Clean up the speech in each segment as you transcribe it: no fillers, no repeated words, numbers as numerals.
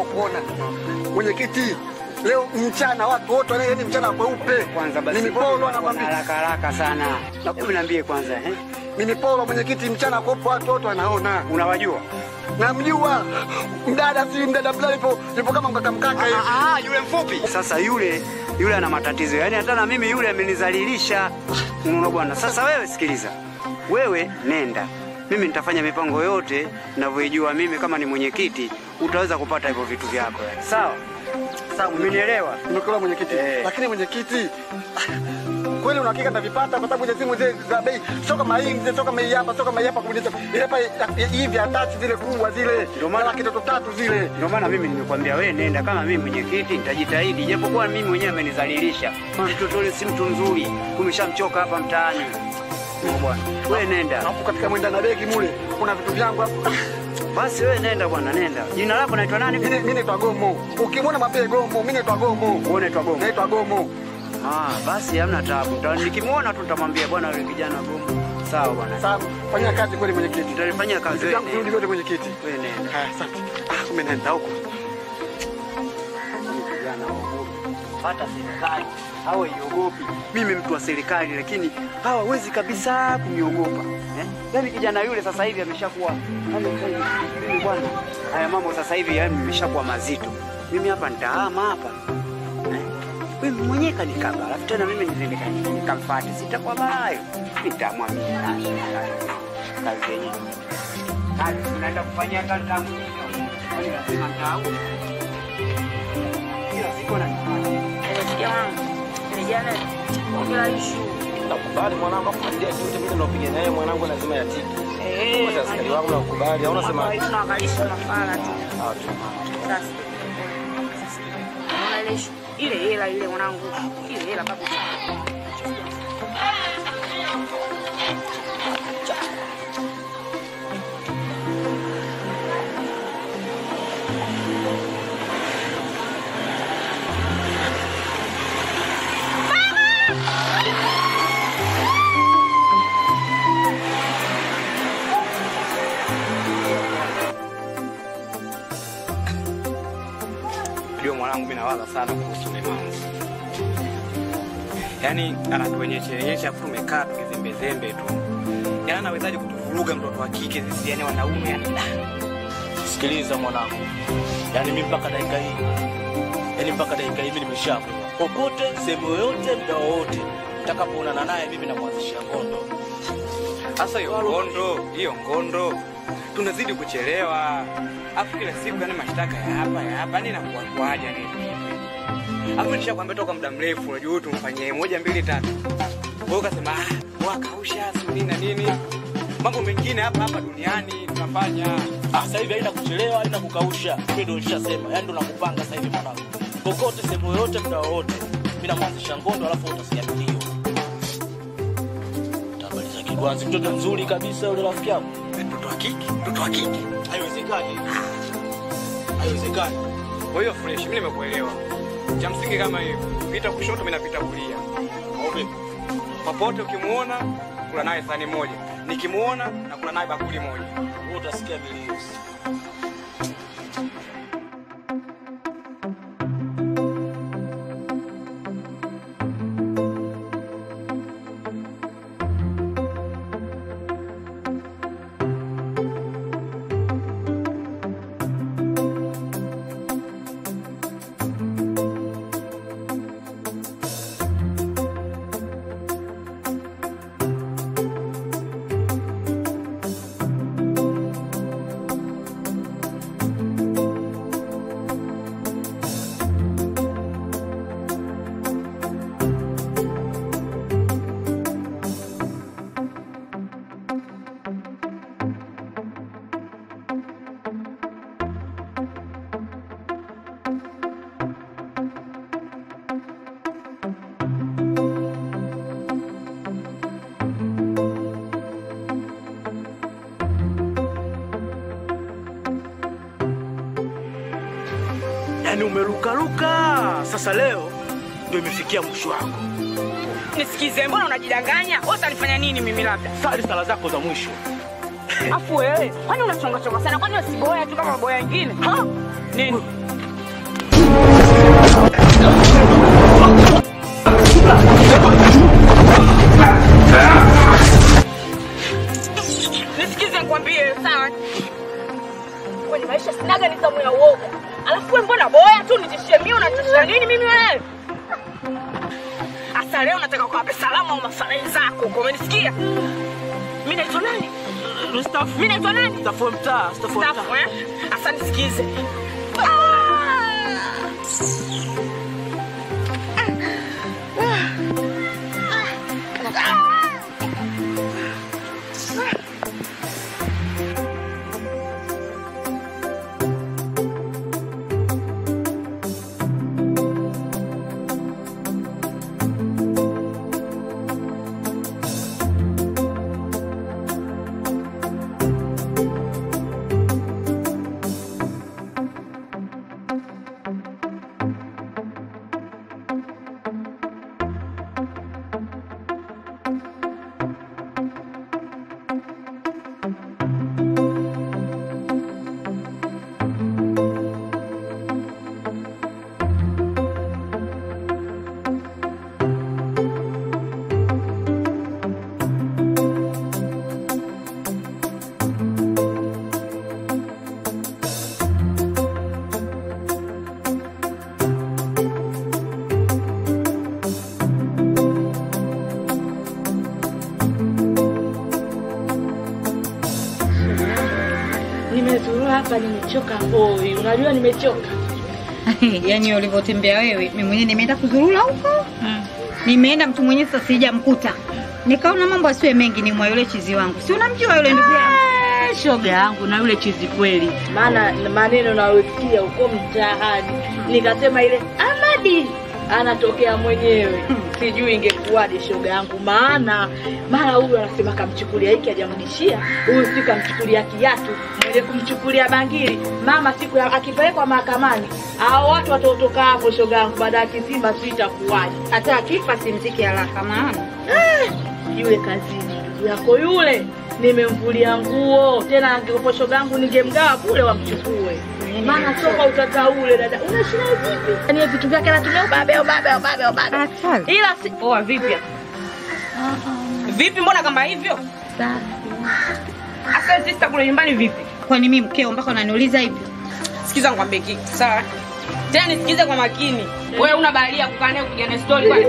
kupona. Mwenyekiti, leo mchana watu wote ni mchana kweupe. Kwanza basi. Mimi polo na mambo haraka haraka sana. Na 12 kwanza eh. Mimi polo mwenyekiti mchana kweupe watu wote wanaona. Unawajua? Namjua. Mdada si mdada blipo, yupo kama mkaka mkaka hivi. Yule mfupi. Sasa yule ana matatizo. Yaani hata na mimi yule amenizalilisha. Unaona bwana. Sasa wewe sikiliza. Wewe nenda. Mimi nitafanya mipango yote ninavyojua mimi kama ni mwenyekiti utaweza kupata hivyo vitu vyako. Sawa? Sawa, umenielewa? Nimekuwa mwenyekiti. Lakini mwenyekiti kweli una hakika nitavipata kwa sababu hizo simu za bei sio kama hii, sio kama hii hapa, sio kama hii hapa kumleta. Ile hapa hivi atachi zile kubwa zile. Ndio maana kitoto tatu zile. Ndio maana mimi nimekuambia wewe nenda kama mimi mwenyekiti nitajitahidi. Japokuwa mimi mwenyewe amenizalilisha. Mtoto yule si mtu mzuri. Umeshamchoka hapa mtaani. Bwana, wewe nenda. Hapo katika mwenda na begi mule, kuna vitu vyangu hapo. Basi wewe nenda bwana, nenda. Jina lako naitwa nani? Mimi naitwa Gomo. Ukimwona mapele Gomo, mimi naitwa Gomo. Wewe naitwa Gomo. Naitwa Gomo. Basi hamna taabu. Nikimwona tu nitamwambia bwana yule kijana Gomo. Sawa bwana. Sawa. Fanya kazi kweli mwenyekiti. Tutafanya kazi wewe. Tutarudi wote mwenyekiti. Wewe nenda. Asante. Umenenda huko. Kijana huko. Hata serikali. Hawa yogopi. Mimi mtu wa serikali lakini hawawezi kabisa kuniogopa. Yaani kijana yule sasa hivi ameshakuwa bwana. Haya mambo sasa hivi yameshakuwa mazito. Mimi hapa nitahama hapa. Mimi mwenyewe kanikaba. Alafu tena mimi nikamfuata sitakuwa barayo. Nitamwamini nani? Kazi yenyewe. Kazi tunaenda kufanya kazi kama hiyo. Kwa hiyo lazima nitahau. Kila siku na nitafanya. Kijana, ongea issue. Nakubali mwanangu afundia yote mimi nilopigana naye mwanangu lazima yatiki. Kwa askari wangu nakubali. Hauna sema. Tunaangaisha mafala tu. Sasa. Ongea issue. Ile hela ile mwanangu. Ile hela babu. Wala sana kuhusu Memanzi. Yaani anatuonyesha tumekaa tukizembezembe tu. Yaani anawezaje kutuvuruga mtoto wa kike sisi yaani wanaume yaani. Sikiliza mwanangu. Yaani mimi mpaka dakika hii. Yaani mpaka dakika hii nimeshapo. Popote sehemu yote muda wote nitakapoonana naye mimi namwanzishia ngondo. Sasa hiyo ngondo tunazidi kuchelewa. Afu kila siku yana mashtaka ya hapa ni nakuwa kwaje ni vipi. Afu nishakwambia toka muda mrefu unajua wewe tumfanyie 1 2 3. Wewe ukasema wakausha suli na nini? Mambo mengine hapa duniani tunafanya. Sasa hivi haina kuchelewa, haina kukausha. Mimi ndio nishasema, yaani ndo nakupanga sasa hivi mwanangu. Kokote sehemu yote muda wote. Mimi namwanzisha ngondo alafu utasikia kilio. Tabari za kigwanzi mtoto mzuri kabisa yule rafiki yako. Mtoto wa kike. Haiwezekani. Kwa hiyo fresh mimi nimekuelewa. Cha msingi kama hivi, pita kushoto mimi napita kulia. Au popote ukimuona kula naye sahani moja. Nikimuona na kula naye bakuli moja. Wewe utasikia beliefs. Umerukaruka. Sasa leo ndio imefikia mwisho wako. Nisikize mbona unajidanganya? Wewe utanifanya nini mimi labda? Sali sala zako za mwisho. Afu wewe, kwani unachonga chonga sana? Kwani usiboya tu kama boya wengine? Nini? naga ni tamu ya uoga. Alafu mbona boya tu nitishie mimi unatishia nini mimi wewe? Asa leo nataka kuwape salamu au masalai zako. Umenisikia? Mimi naitwa nani? Mustafa. Mimi naitwa nani? Mustafa mtaa, Mustafa mtaa. Asa nisikize. Nimechoka boy, unajua nimechoka. Yaani ulivotembea wewe, mimi mwenyewe nimeenda kuzurura huko. Nimeenda mtu mwenyewe sasa sijamkuta. Nikaona mambo asiwe mengi ni mwa yule chizi wangu. Si unamjua yule ndugu yangu? Shoga yangu na yule chizi kweli. Maana maneno nayofikia huko mtaani. Nikasema ile Amadi anatokea mwenyewe. Sijui ingekuwaje shoga yangu maana mara huyu anasema kamchukulia hiki hajamdishia, huyu siku kamchukulia kiatu, mwende kumchukulia bangili. Mama siku akipelekwa mahakamani, hao watu watotoka hapo shoga yangu baada ya kizima sitakuwaje. Hata akifa simziki haraka maana. Yule kazini yako yule nimemvulia nguo. Tena angekupo shoga yangu ningemgawa kule wamchukue. Maana soka utataule dada. Unashina vipi? Ni vitu vyake anatumia babe. Ila si poa vipi? Vipi mbona kama hivyo? Sawa. Asa sister kule nyumbani vipi? Kwani mimi mkeo mpaka unaniuliza hivi? Sikiza ngwambie kitu. Sawa. Tena nisikize kwa makini. Wewe una baharia kukaa naye kupiga na story kwani?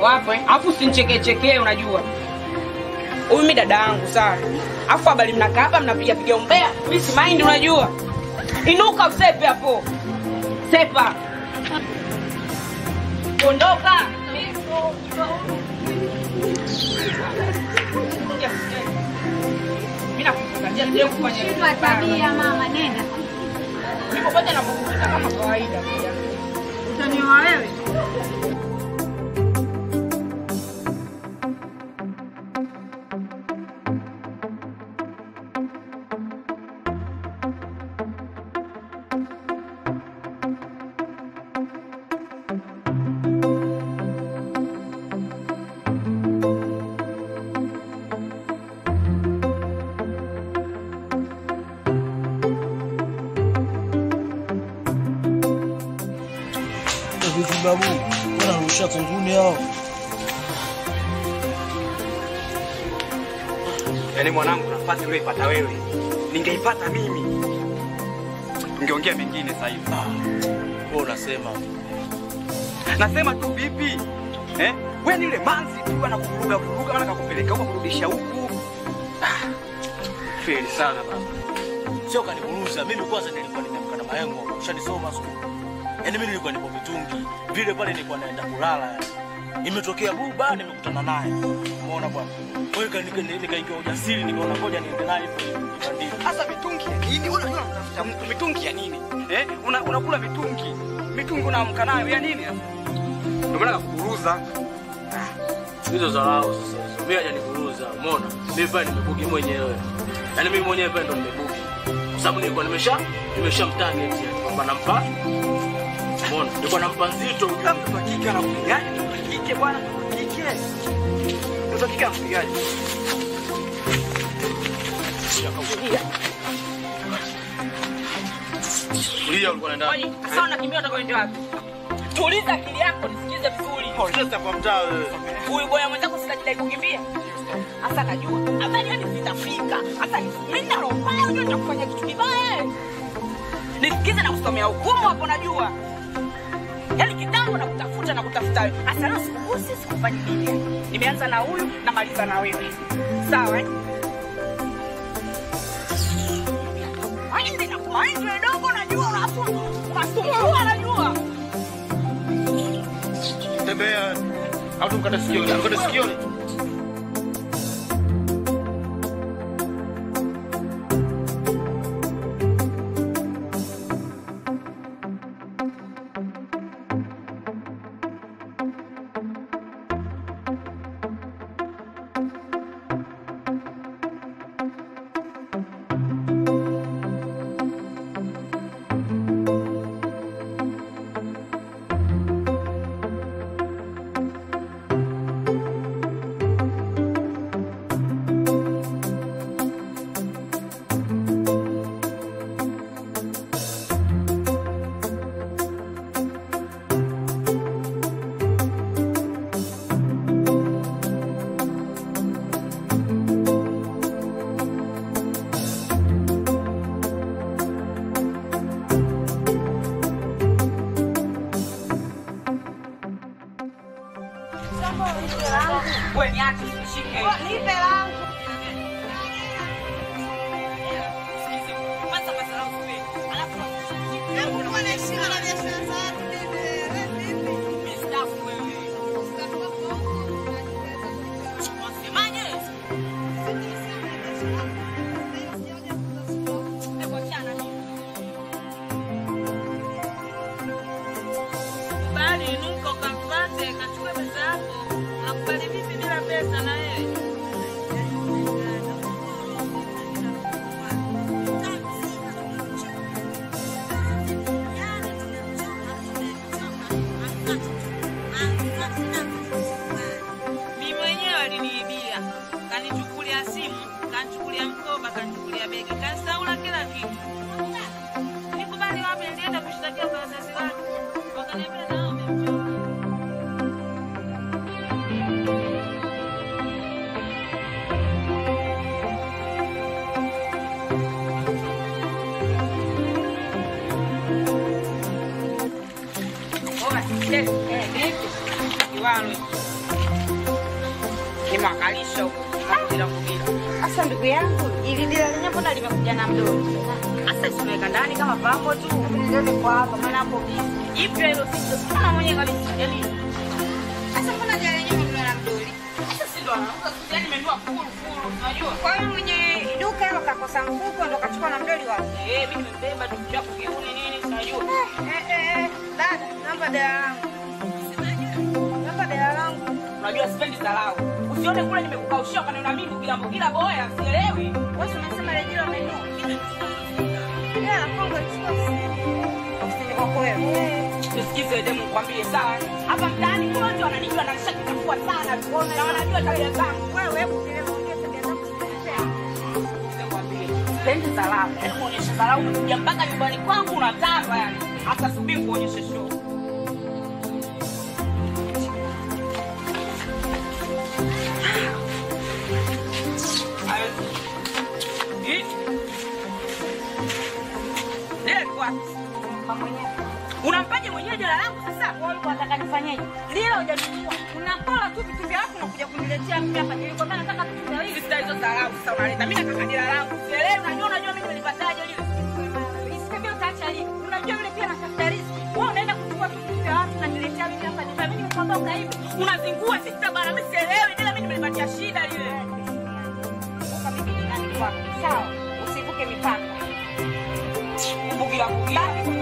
Wapo eh? Alafu usinichekechekee unajua. Huyu mimi dada yangu sana. Afu habari mnakaa hapa mnapiga piga umbea. Mimi si mind unajua. Inuka usepe hapo. Sepa. Ondoka. Mimi nakuja ndio kufanya hivi. Tabia mama nenda. Niko pote na kukuta kama kawaida. Utaniwa wewe? Babu, wana rusha tunguni hao. Yaani mwanangu nafasi wewe ipata wewe. Ningeipata mimi. Ningeongea mengine sasa hivi. Wewe unasema. Nasema tu vipi? Wewe ni ile manzi tu anakuvuruga maana akakupeleka huko kurudisha huku. Feli sana baba. Sio kaniburuza. Mimi kwanza nilikuwa nimeamka na maengo. Ushanisoma siku. Yaani mimi nilikuwa nipo mitungi vile pale nilikuwa naenda kulala. Imetokea buba nimekutana naye. Umeona bwana? Wewe nikaingia ujasiri nikaona ngoja niende naye nipandike. Sasa mitungi ya nini? Unajua unatafuta mtu mitungi ya nini? Unakula mitungi. Mitungi unaamka nayo ya nini sasa? Ndio maana nakukuruza. Hizo zarao sasa. Mimi hajanikuruza. Umeona? Mimi pale nimebuki mwenyewe. Yaani mimi mwenyewe pale ndo nimebuki. Kwa sababu nilikuwa nimeshamtania hivi kwamba nampa mbona niko na mpanzito ukampa kika na kupigaje kike bwana kike utakika kupigaje sikakupigia ulia ulikuwa ndani kwani sasa unakimbia utakoenda wapi tuuliza akili yako nisikize vizuri polisi kwa mtaa huyu boya mwenzako sikaji kukimbia hasa najua habari yani Afrika. Hata nispenda ropa yao ndio kufanya kitu kibaya. Nisikize na kusomea hukumu hapo najua. Yaani kitambo nakutafuta na kutafuta wewe. Hasa leo sikuhusi sikufanya nini. Nimeanza na huyu na maliza na wewe. Sawa eh? Haende na kuanza ndogo najua hapo. Unasumbua najua. Tembea. Au tukata sikioni. Tukata sikioni. Sawa, usivuke mipaka. Ubugira bugira.